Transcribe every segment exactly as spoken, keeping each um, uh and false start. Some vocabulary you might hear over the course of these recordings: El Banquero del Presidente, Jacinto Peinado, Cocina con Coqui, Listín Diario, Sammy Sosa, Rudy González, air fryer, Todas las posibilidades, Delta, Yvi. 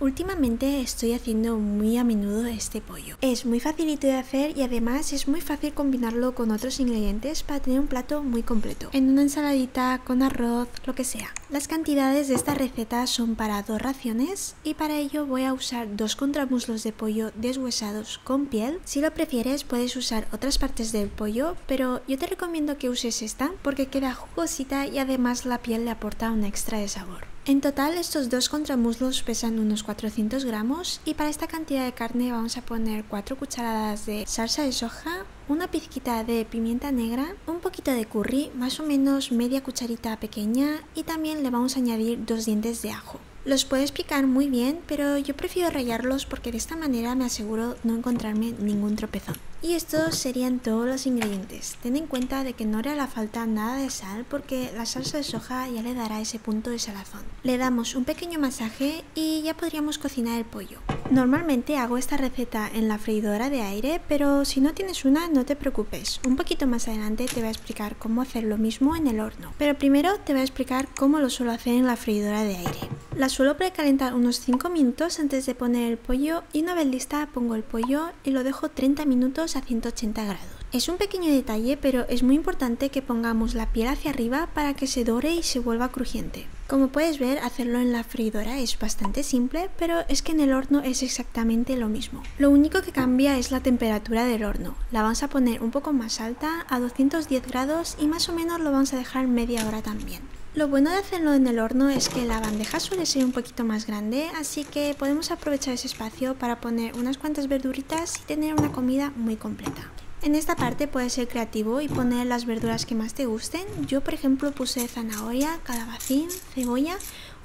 Últimamente estoy haciendo muy a menudo este pollo. Es muy facilito de hacer y además es muy fácil combinarlo con otros ingredientes para tener un plato muy completo. En una ensaladita, con arroz, lo que sea. Las cantidades de esta receta son para dos raciones y para ello voy a usar dos contramuslos de pollo deshuesados con piel. Si lo prefieres puedes usar otras partes del pollo, pero yo te recomiendo que uses esta porque queda jugosita y además la piel le aporta un extra de sabor. En total estos dos contramuslos pesan unos cuatrocientos gramos y para esta cantidad de carne vamos a poner cuatro cucharadas de salsa de soja, una pizquita de pimienta negra, un poquito de curry, más o menos media cucharita pequeña y también le vamos a añadir dos dientes de ajo. Los puedes picar muy bien, pero yo prefiero rallarlos porque de esta manera me aseguro no encontrarme ningún tropezón. Y estos serían todos los ingredientes. Ten en cuenta de que no le hará falta nada de sal porque la salsa de soja ya le dará ese punto de salazón. Le damos un pequeño masaje y ya podríamos cocinar el pollo. Normalmente hago esta receta en la freidora de aire, pero si no tienes una no te preocupes. Un poquito más adelante te voy a explicar cómo hacer lo mismo en el horno. Pero primero te voy a explicar cómo lo suelo hacer en la freidora de aire. La suelo precalentar unos cinco minutos antes de poner el pollo y una vez lista pongo el pollo y lo dejo treinta minutos a ciento ochenta grados. Es un pequeño detalle, pero es muy importante que pongamos la piel hacia arriba para que se dore y se vuelva crujiente. Como puedes ver, hacerlo en la freidora es bastante simple, pero es que en el horno es exactamente lo mismo. Lo único que cambia es la temperatura del horno. La vamos a poner un poco más alta, a doscientos diez grados, y más o menos lo vamos a dejar media hora también. Lo bueno de hacerlo en el horno es que la bandeja suele ser un poquito más grande, así que podemos aprovechar ese espacio para poner unas cuantas verduritas y tener una comida muy completa. En esta parte puedes ser creativo y poner las verduras que más te gusten. Yo por ejemplo puse zanahoria, calabacín, cebolla,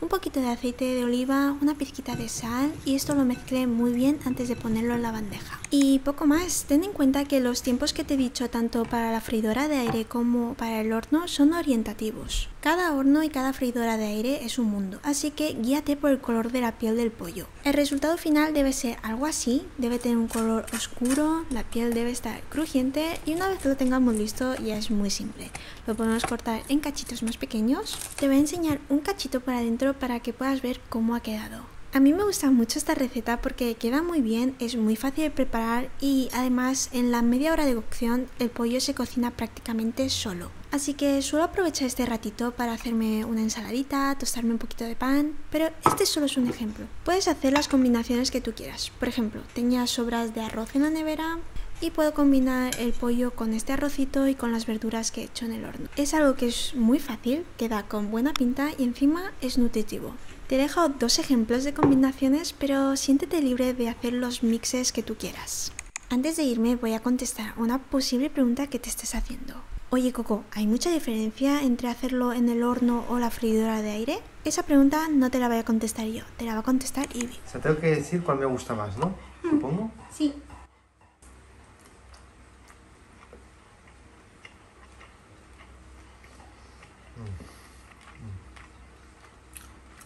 un poquito de aceite de oliva, una pizquita de sal y esto lo mezclé muy bien antes de ponerlo en la bandeja. Y poco más, ten en cuenta que los tiempos que te he dicho tanto para la freidora de aire como para el horno son orientativos. Cada horno y cada freidora de aire es un mundo, así que guíate por el color de la piel del pollo. El resultado final debe ser algo así, debe tener un color oscuro, la piel debe estar crujiente y una vez que lo tengamos listo ya es muy simple. Lo podemos cortar en cachitos más pequeños. Te voy a enseñar un cachito para adentro para que puedas ver cómo ha quedado. A mí me gusta mucho esta receta porque queda muy bien, es muy fácil de preparar y además en la media hora de cocción el pollo se cocina prácticamente solo. Así que suelo aprovechar este ratito para hacerme una ensaladita, tostarme un poquito de pan, pero este solo es un ejemplo. Puedes hacer las combinaciones que tú quieras. Por ejemplo, tenía sobras de arroz en la nevera y puedo combinar el pollo con este arrocito y con las verduras que he hecho en el horno. Es algo que es muy fácil, queda con buena pinta y encima es nutritivo. Te dejo dos ejemplos de combinaciones, pero siéntete libre de hacer los mixes que tú quieras. Antes de irme voy a contestar una posible pregunta que te estés haciendo. Oye Coco, ¿hay mucha diferencia entre hacerlo en el horno o la freidora de aire? Esa pregunta no te la voy a contestar yo, te la va a contestar Yvi. O sea, tengo que decir cuál me gusta más, ¿no? Mm. Supongo. Sí.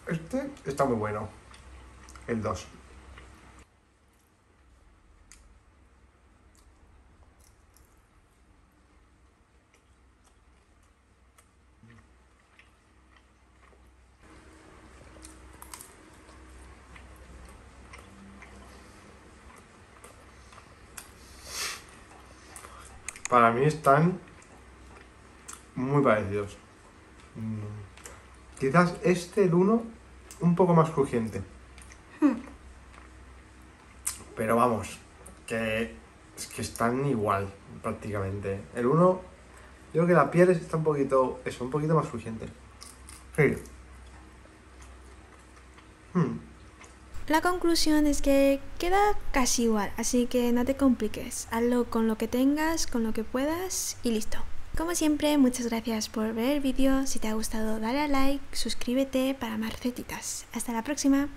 Este está muy bueno, el dos. Para mí están muy parecidos. Quizás este, el uno, un poco más crujiente. Hmm. Pero vamos, que es que están igual prácticamente. El uno, yo creo que la piel está un poquito, eso, un poquito más crujiente. Sí. Hmm. La conclusión es que queda casi igual, así que no te compliques. Hazlo con lo que tengas, con lo que puedas y listo. Como siempre, muchas gracias por ver el vídeo. Si te ha gustado, dale a like, suscríbete para más recetitas. Hasta la próxima.